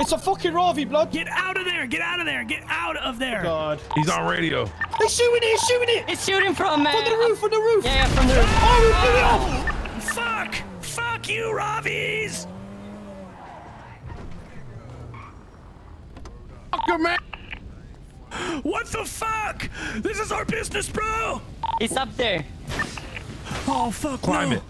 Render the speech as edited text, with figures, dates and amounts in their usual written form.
It's a fucking Ravi, blood. Get out of there. Get out of there. Get out of there. Oh, God. He's on radio. They're shooting it. He's shooting it. It's shooting from me. From the roof. From the roof. Yeah, from the roof. Oh, we blew it up. Fuck. Fuck you, Ravis. Fuck your man. What the fuck? This is our business, bro. It's up there. Oh, fuck. Climb it.